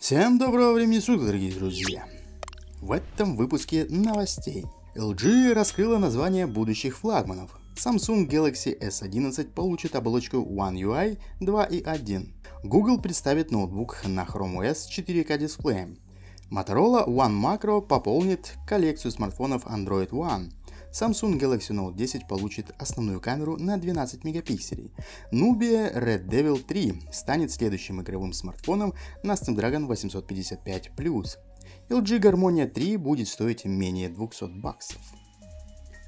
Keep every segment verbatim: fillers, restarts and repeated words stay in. Всем доброго времени суток, дорогие друзья! В этом выпуске новостей. эл джи раскрыла название будущих флагманов. Samsung Galaxy эс одиннадцать получит оболочку One ю ай два и один. Google представит ноутбук на Chrome о эс с четыре ка дисплеем. Motorola One Macro пополнит коллекцию смартфонов Android One. Samsung Galaxy Note десять получит основную камеру на двенадцать мегапикселей. Nubia Red Devil три станет следующим игровым смартфоном на Snapdragon восемьсот пятьдесят пять Plus. эл джи Harmony три будет стоить менее двухсот баксов.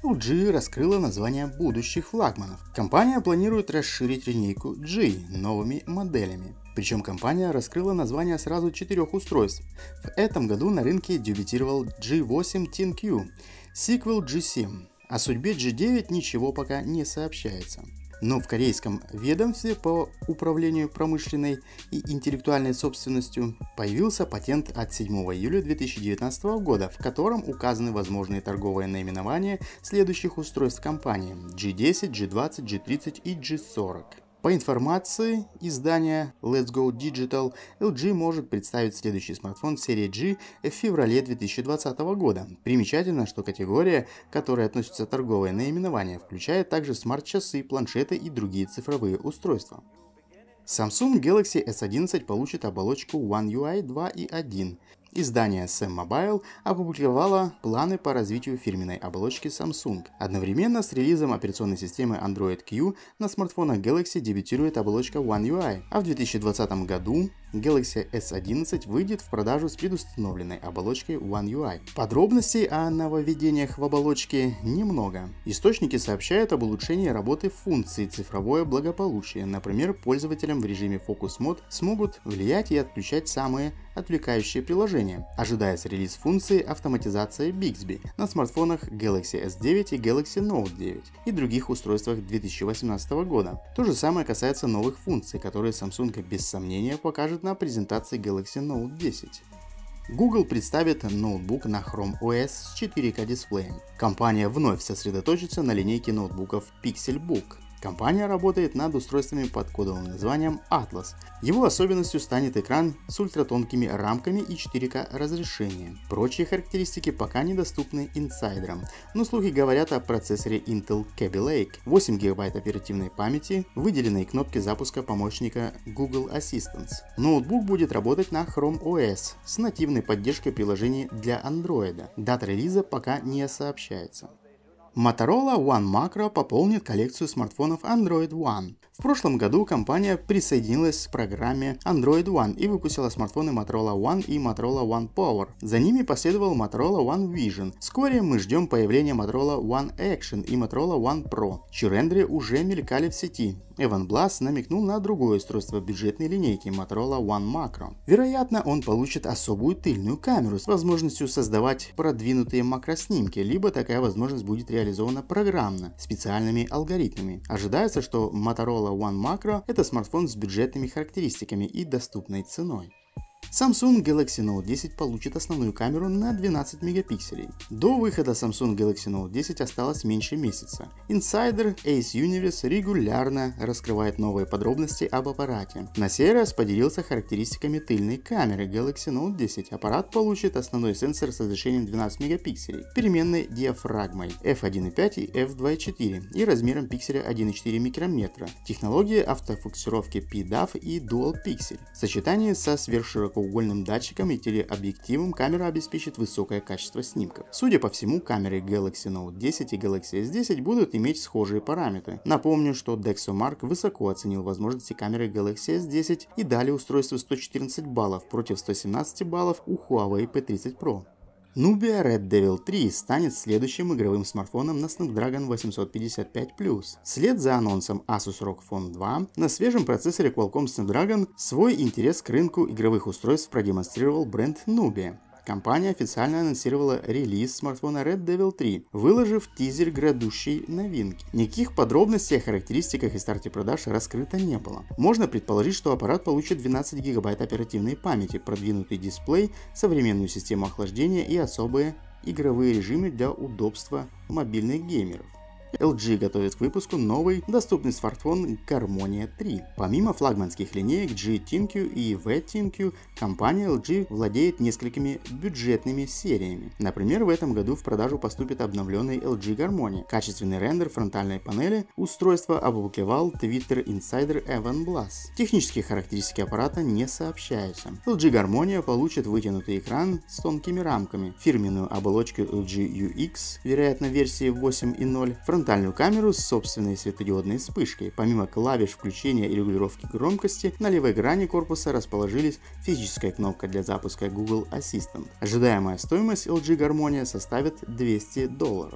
эл джи раскрыла название будущих флагманов. Компания планирует расширить линейку G новыми моделями. Причем компания раскрыла название сразу четырех устройств. В этом году на рынке дебютировал джи восемь ThinQ, сиквел джи семь. О судьбе джи девять ничего пока не сообщается. Но в корейском ведомстве по управлению промышленной и интеллектуальной собственностью появился патент от седьмого июля две тысячи девятнадцатого года, в котором указаны возможные торговые наименования следующих устройств компании джи десять, джи двадцать, джи тридцать и джи сорок. По информации издания Let's Go Digital, эл джи может представить следующий смартфон серии G в феврале две тысячи двадцатого года. Примечательно, что категория, к которой относятся торговые наименования, включает также смарт-часы, планшеты и другие цифровые устройства. Samsung Galaxy эс одиннадцать получит оболочку One ю ай два и один. Издание SamMobile опубликовало планы по развитию фирменной оболочки Samsung. Одновременно с релизом операционной системы Android Q на смартфонах Galaxy дебютирует оболочка One ю ай, а в две тысячи двадцатом году Galaxy эс одиннадцать выйдет в продажу с предустановленной оболочкой One ю ай. Подробностей о нововведениях в оболочке немного. Источники сообщают об улучшении работы функций «Цифровое благополучие». Например, пользователям в режиме Focus Mode смогут влиять и отключать самые отвлекающие приложения. Ожидается релиз функции автоматизации Bixby на смартфонах Galaxy эс девять и Galaxy Note девять и других устройствах две тысячи восемнадцатого года. То же самое касается новых функций, которые Samsung без сомнения покажет на презентации Galaxy Note десять. Google представит ноутбук на Chrome о эс с четыре ка дисплеем. Компания вновь сосредоточится на линейке ноутбуков Pixelbook. Компания работает над устройствами под кодовым названием Atlas. Его особенностью станет экран с ультратонкими рамками и четыре ка разрешением. Прочие характеристики пока недоступны инсайдерам, но слухи говорят о процессоре Intel Kaby Lake, восемь гигабайт оперативной памяти, выделенной кнопки запуска помощника Google Assistant. Ноутбук будет работать на Chrome о эс с нативной поддержкой приложений для Android. Дата релиза пока не сообщается. Motorola One Macro пополнит коллекцию смартфонов Android One. В прошлом году компания присоединилась к программе Android One и выпустила смартфоны Motorola One и Motorola One Power. За ними последовал Motorola One Vision. Вскоре мы ждем появления Motorola One Action и Motorola One Pro. Чьи рендеры уже мелькали в сети. Эван Бласс намекнул на другое устройство бюджетной линейки Motorola One Macro. Вероятно, он получит особую тыльную камеру с возможностью создавать продвинутые макроснимки, либо такая возможность будет реализована. реализовано программно, специальными алгоритмами. Ожидается, что Motorola One Macro – это смартфон с бюджетными характеристиками и доступной ценой. Samsung Galaxy Note десять получит основную камеру на двенадцать мегапикселей. До выхода Samsung Galaxy Note десять осталось меньше месяца. Инсайдер Ace Universe регулярно раскрывает новые подробности об аппарате. На сей раз поделился характеристиками тыльной камеры Galaxy Note десять. Аппарат получит основной сенсор с разрешением двенадцать мегапикселей, переменной диафрагмой эф один и пять и эф два и четыре и размером пикселя один и четыре микрометра, технологии автофокусировки пи ди эй эф и Dual Pixel. В сочетании со сверхширокоугольным датчиком и телеобъективом камера обеспечит высокое качество снимков. Судя по всему, камеры Galaxy Note десять и Galaxy эс десять будут иметь схожие параметры. Напомню, что DxOMark высоко оценил возможности камеры Galaxy эс десять и дали устройству сто четырнадцать баллов против сто семнадцать баллов у Huawei пи тридцать Pro. Nubia Red Devil три станет следующим игровым смартфоном на Snapdragon восемьсот пятьдесят пять плюс. Вслед за анонсом Asus рог Phone два на свежем процессоре Qualcomm Snapdragon свой интерес к рынку игровых устройств продемонстрировал бренд Nubia. Компания официально анонсировала релиз смартфона Red Devil три, выложив тизер грядущей новинки. Никаких подробностей о характеристиках и старте продаж раскрыто не было. Можно предположить, что аппарат получит двенадцать гигабайт оперативной памяти, продвинутый дисплей, современную систему охлаждения и особые игровые режимы для удобства мобильных геймеров. эл джи готовит к выпуску новый доступный смартфон Harmony три. Помимо флагманских линеек G-ThinQ и V-ThinQ, компания эл джи владеет несколькими бюджетными сериями. Например, в этом году в продажу поступит обновленный эл джи Harmony, качественный рендер фронтальной панели, устройство опубликовал твиттер-инсайдер Evan Blass. Технические характеристики аппарата не сообщаются. эл джи Harmony получит вытянутый экран с тонкими рамками, фирменную оболочку эл джи ю экс, вероятно версии восемь ноль, фронтальную камеру с собственной светодиодной вспышкой. Помимо клавиш включения и регулировки громкости, на левой грани корпуса расположились физическая кнопка для запуска Google Assistant. Ожидаемая стоимость эл джи Harmony составит двести долларов.